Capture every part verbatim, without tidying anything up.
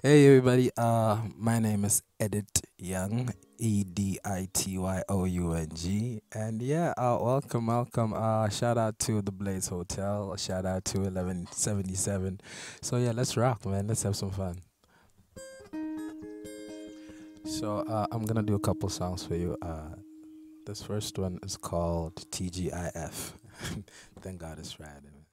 Hey everybody, uh my name is Edit Young, E D I T Y O U N G, and yeah, uh welcome welcome uh shout out to the Blaze Hotel, shout out to eleven seventy-seven. So yeah, let's rock, man. Let's have some fun. So uh I'm gonna do a couple songs for you. Uh this first one is called T G I F. Thank God it's Friday.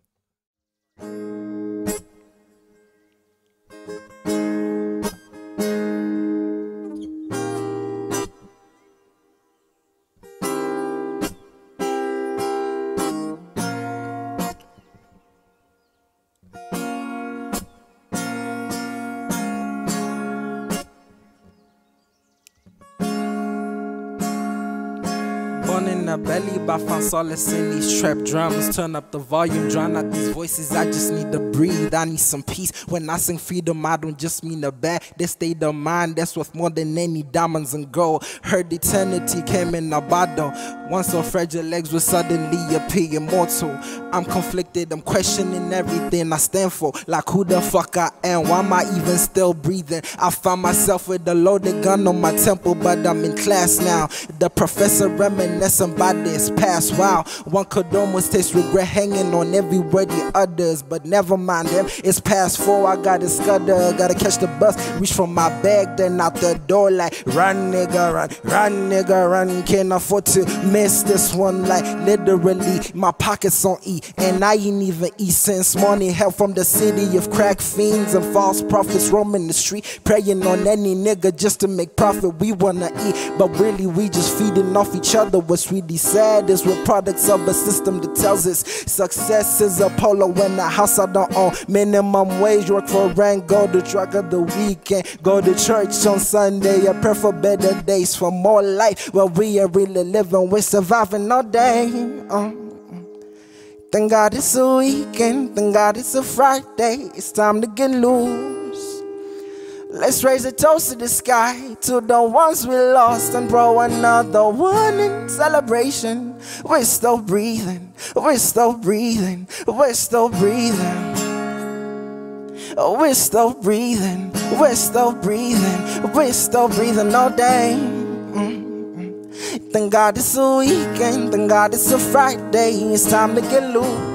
In the belly by Fonsolis in these trap drums. Turn up the volume, drown out these voices. I just need to breathe, I need some peace. When I sing freedom, I don't just mean a bad. This state of mind that's worth more than any diamonds and gold. Heard eternity came in a bottle. Once so fragile legs will suddenly appear immortal. I'm conflicted, I'm questioning everything I stand for. Like who the fuck I am, why am I even still breathing? I found myself with a loaded gun on my temple, but I'm in class now. The professor reminisced somebody's past. Wow, one could almost taste regret hanging on every word he utters, but never mind them, it's past four. I gotta scudder, gotta catch the bus, reach for my bag, then out the door like run nigga run, run nigga run. Can't afford to miss this one, like literally my pockets on E, and I ain't even eat since morning. Help from the city of crack fiends and false prophets roaming the street, praying on any nigga just to make profit. We wanna eat, but really we just feeding off each other. What's really sad is we're products of a system that tells us success is a polo and a house I don't own. Minimum wage, work for rent, go to drug of the weekend, go to church on Sunday, a prayer for better days, for more life. Well, we are really living, we're surviving all day. uh. Thank God it's a weekend, thank God it's a Friday. It's time to get loose. Let's raise a toast to the sky, to the ones we lost, and throw another one in celebration. We're still breathing, we're still breathing, we're still breathing. We're still breathing, we're still breathing, we're still breathing all day. Mm-hmm. Thank God it's a weekend, thank God it's a Friday. It's time to get loose.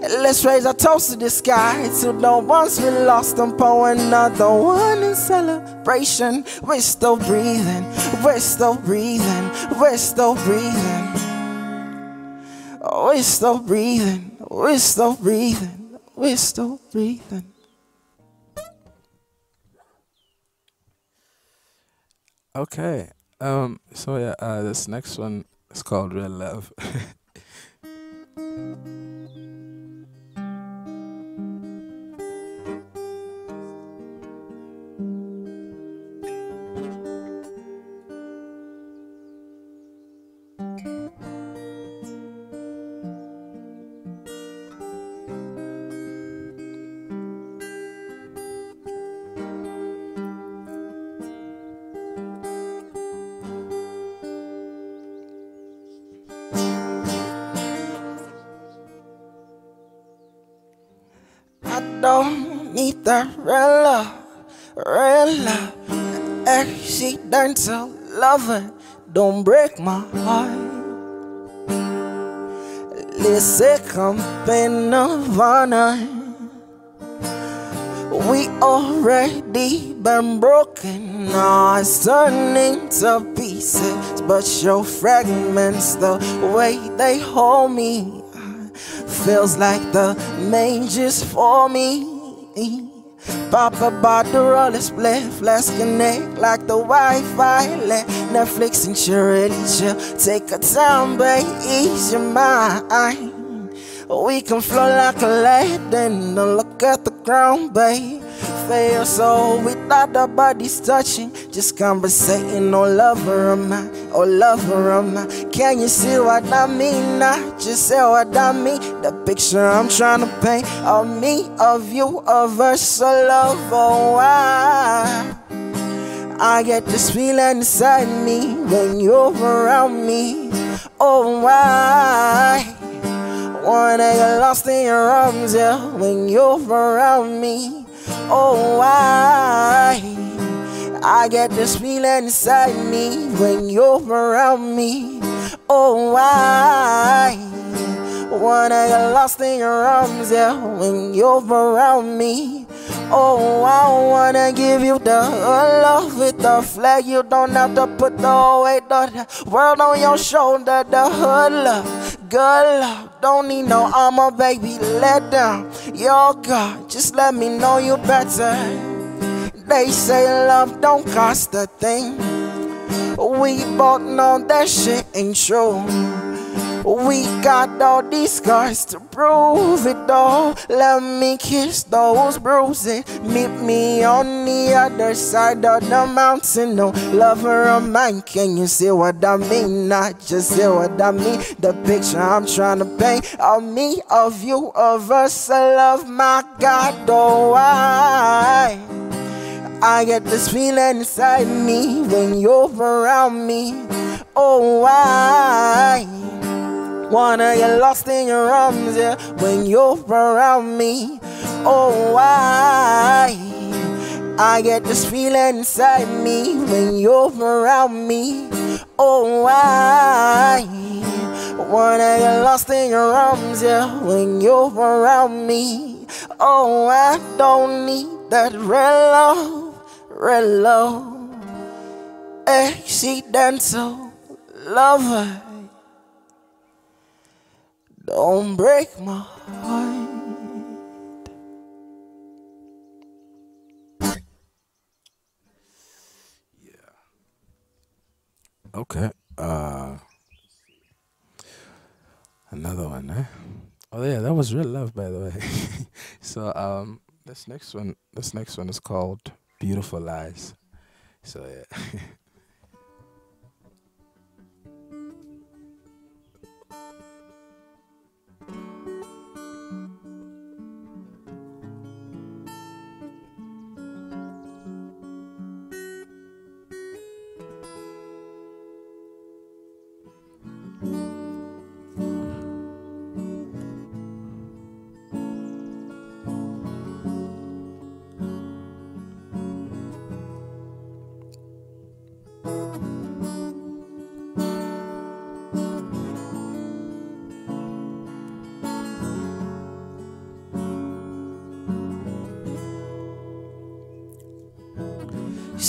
Let's raise our toast to the sky, to the ones we lost, and pour another one in celebration. We're still breathing, we're still breathing, we're still breathing. We're still breathing, we're still breathing, we're still breathing. Okay, um, so yeah, uh, this next one is called Real Love. Don't need the real love, real love, accidental lover. Don't break my heart. Listen, company of honor. We already been broken, now it's turning to pieces, but your fragments, the way they hold me, feels like the mange is for me. Pop a bottle, roll a split, flask and neck like the Wi-Fi let. Netflix and chill, really chill. Take a time, babe, ease your mind. We can flow like a lad and don't look at the ground, babe. Fail so without our bodies touching, just conversating. Oh lover of mine, oh lover of mine, can you see what I mean? I just say what I mean. The picture I'm trying to paint of me, of you, of us. Oh love, oh why I get this feeling inside me when you're around me. Oh why Wanna get lost in your arms, yeah, when you're around me. Oh, why I get this feeling inside me when you're around me. Oh, why wanna get lost in your arms, yeah, when you're around me. Oh, I wanna give you the love with the flag. You don't have to put the weight of the world on your shoulder. The hood love, good love, don't need no armor, baby. Let down your guard, just let me know you better. They say love don't cost a thing. We both know that shit ain't true. We got all these scars to prove it all. Let me kiss those bruises. Meet me on the other side of the mountain. No lover of mine, can you see what I mean? Not just see what I mean. The picture I'm trying to paint of me, of you, of us. I love my God, oh why I get this feeling inside me when you're around me. Oh why wanna get lost in your arms, yeah, when you're around me. Oh, why I get this feeling inside me when you're around me. Oh, why wanna get lost in your arms, yeah, when you're around me. Oh, I don't need that real love, real love, accidental lover. Don't break my heart. Yeah. Okay. Uh, another one, eh? Oh yeah, that was real love, by the way. So um, this next one, this next one is called "Beautiful Lies." So yeah.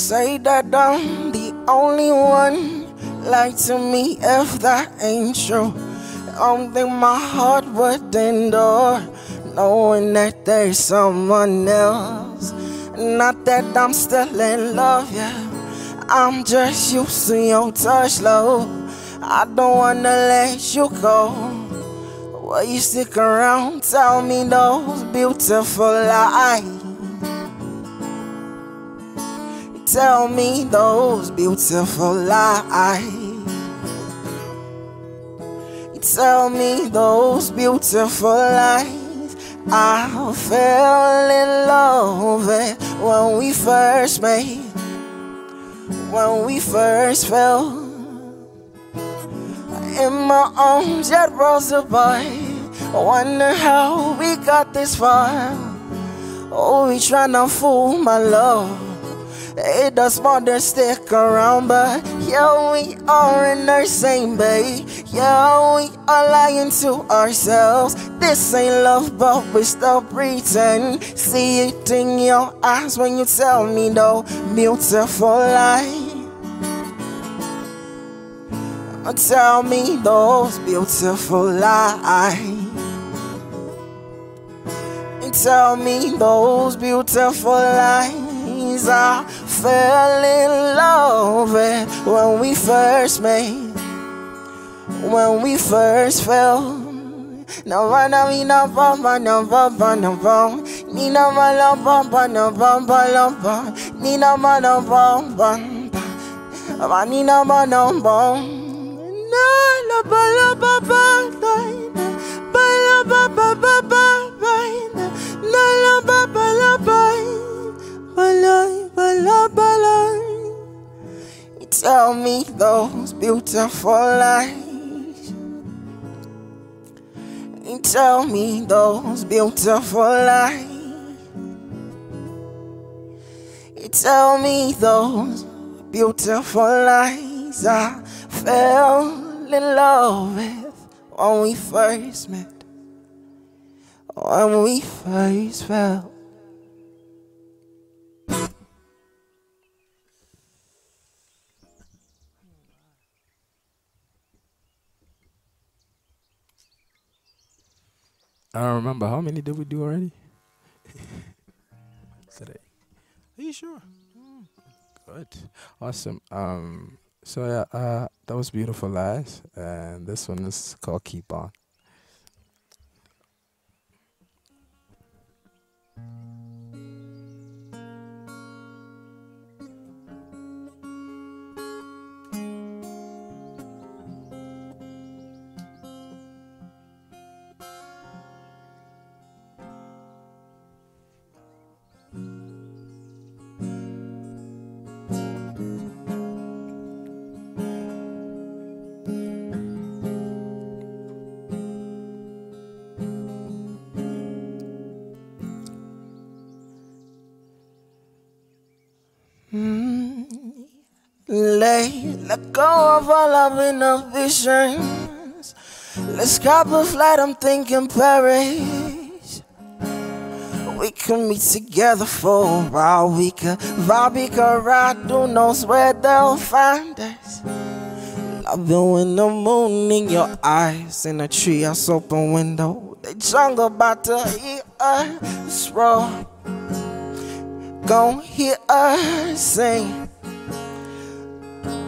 Say that I'm the only one, lie to me if that ain't true. I don't think my heart would endure knowing that there's someone else. Not that I'm still in love, yeah, I'm just used to your touch, love. I don't wanna let you go. Will you stick around, tell me those beautiful lies? Tell me those beautiful lies. Tell me those beautiful lies. I fell in love when we first met, when we first fell. In my arms that rose a boy. I wonder how we got this far. Oh, we tryna fool my love. It does more than stick around, but yeah, we are in our same bay. Yeah, we are lying to ourselves. This ain't love, but we still pretend. See it in your eyes when you tell me no beautiful lie. Tell me those beautiful lies. Tell me those beautiful lies. I fell in love when we first met, when we first fell. No one of me, no bumba, no bumba, no bumba. Nina, my love, bumba, no bumba, love, bumba. Nina, my love, bumba. My Nina, my love, bumba. No, no, no, no, no, no, no, no, no, no, no, tell me those beautiful lies. tell me those beautiful lies. You tell me those beautiful lies. I fell in love with when we first met, when we first fell. I don't remember. How many did we do already? Today. Are you sure? Mm. Good. Awesome. Um, so, yeah, uh, that was Beautiful Lies. And this one is called Keep On. Let go of all our inhibitions. Let's cop a flight, I'm thinking Paris. We can meet together for a while. We could vibe, Karadu knows where they'll find us. Love you in the moon, in your eyes, in a treehouse open window. The jungle about to eat us raw. Gon' hear us sing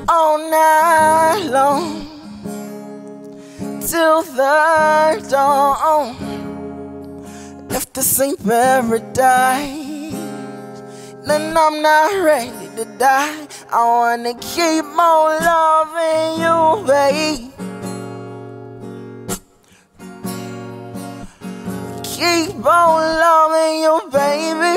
all night long, till the dawn. If this ain't paradise, then I'm not ready to die. I wanna keep on loving you, babe. Keep on loving you, baby.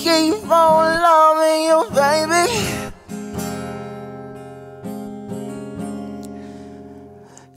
Keep on loving you, baby.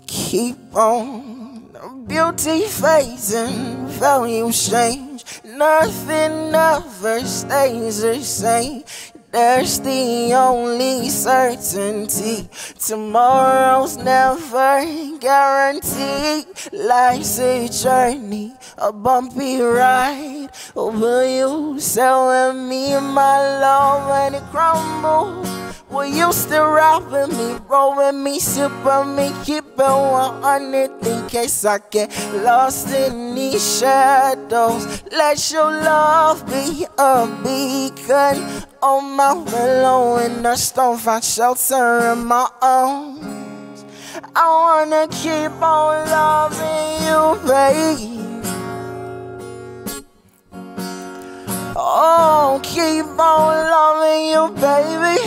Keep on the beauty fading, values change. Nothing ever stays the same. There's the only certainty. Tomorrow's never guaranteed. Life's a journey, a bumpy ride. Will you sell me my love when it crumbles? Will you still ride with me, roll with me, sip on me, keep it one hundred in case I get lost in these shadows? Let your love be a beacon on my willow, in the storm, find shelter in my arms. I wanna keep on loving you, baby. Oh, keep on loving you, baby.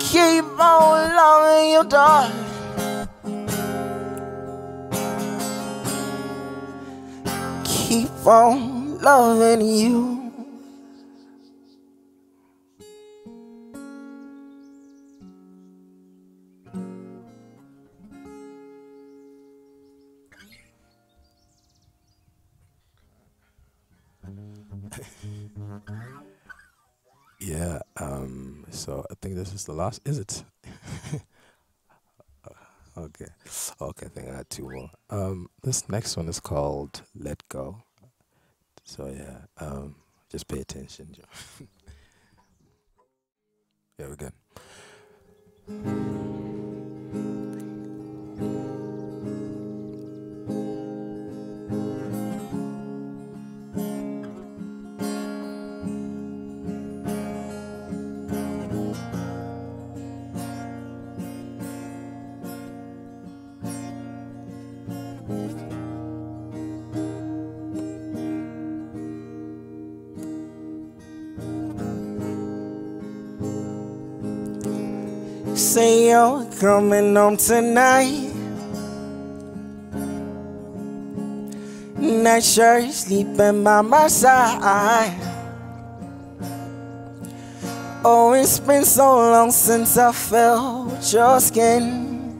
Keep on loving you, darling. Keep on loving you. Yeah, um, so I think this is the last, is it? Okay, okay, I think I had two more. Um, this next one is called Let Go. So yeah, um, just pay attention. Yeah, we're good. Say you're coming home tonight. Not sure you're sleeping by my side. Oh, it's been so long since I felt your skin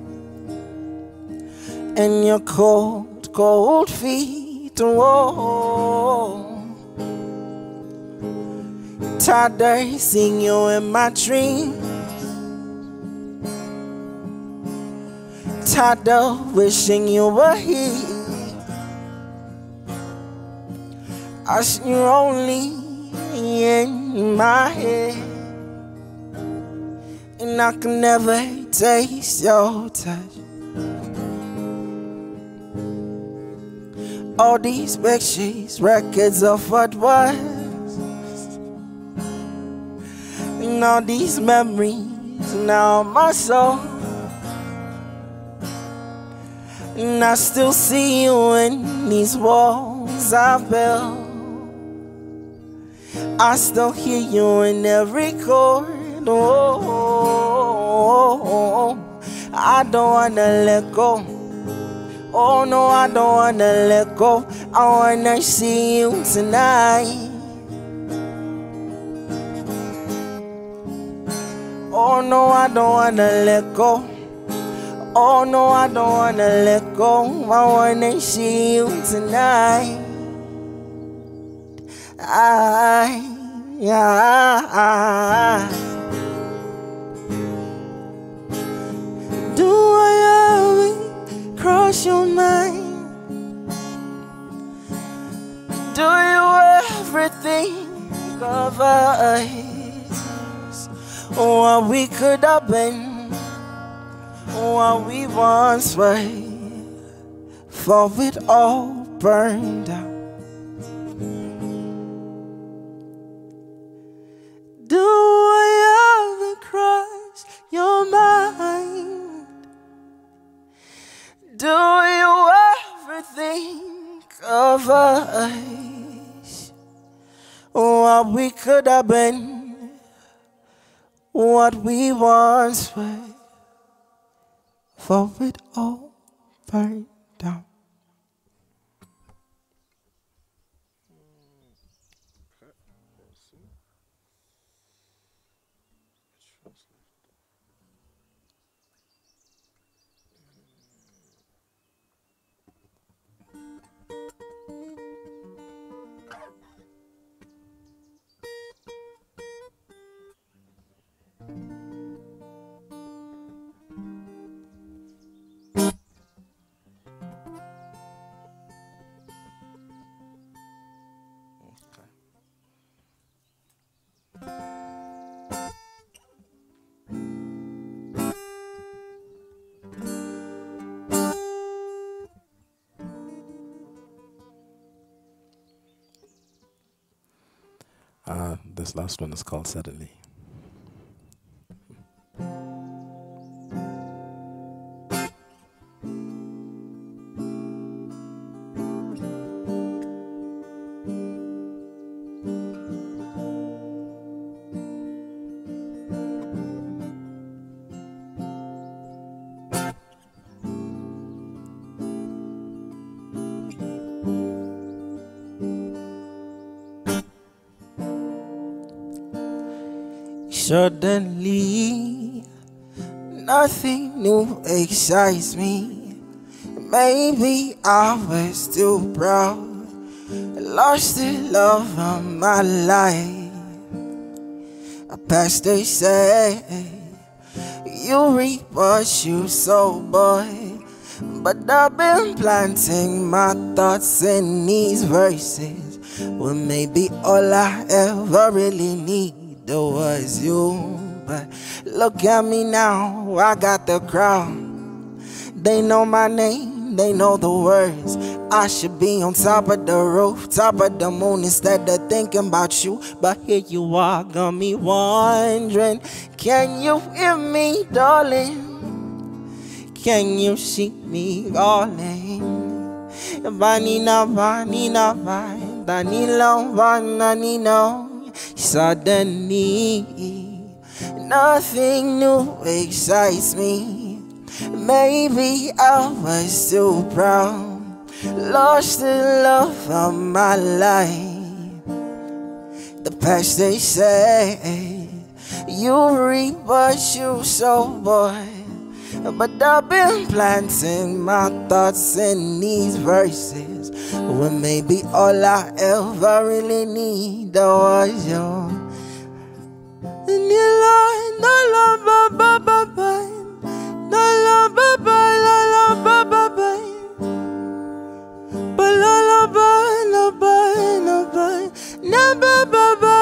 and your cold, cold feet. Whoa. Today, seeing you in my dreams. Tired of wishing you were here. I see you only in my head, and I can never taste your touch. All these pictures, records of what was, and all these memories now in my soul. And I still see you in these walls I built. I still hear you in every chord. Oh, I don't wanna let go. Oh no, I don't wanna let go. I wanna see you tonight. Oh no, I don't wanna let go. Oh no, I don't wanna let go. I wanna see you tonight. I, I, I. Do I ever cross your mind? Do you ever think of us? What we could have been, what we once were, for it all burned out. Do I ever cross your mind? Do you ever think of us? What we could have been, what we once were, for it all burned down. Uh, this last one is called Suddenly. Suddenly, nothing new excites me. Maybe I was too proud, lost the love of my life. I passed, they say, you reap what you sow, boy. But I've been planting my thoughts in these verses. Well, maybe all I ever really need was you, but look at me now. I got the crowd. They know my name, they know the words. I should be on top of the roof, top of the moon, instead of thinking about you. But here you are, got me wondering, can you hear me, darling? Can you see me, darling? Vanina, vanina, vanina, vanina. Suddenly, nothing new excites me. Maybe I was too proud, lost the love of my life. The past, they say, You reap what you sow, boy. But I've been planting my thoughts in these verses, when maybe all I ever really need was you. And you love, no love, ba ba ba ba, no love, ba ba, la love, ba ba ba, but la la ba, la ba, la ba, na ba ba ba.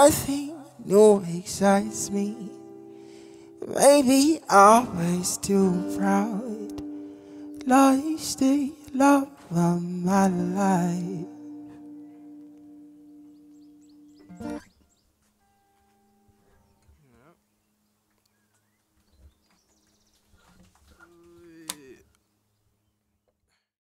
Nothing new excites me. Maybe I was too proud. Life's the love of my life.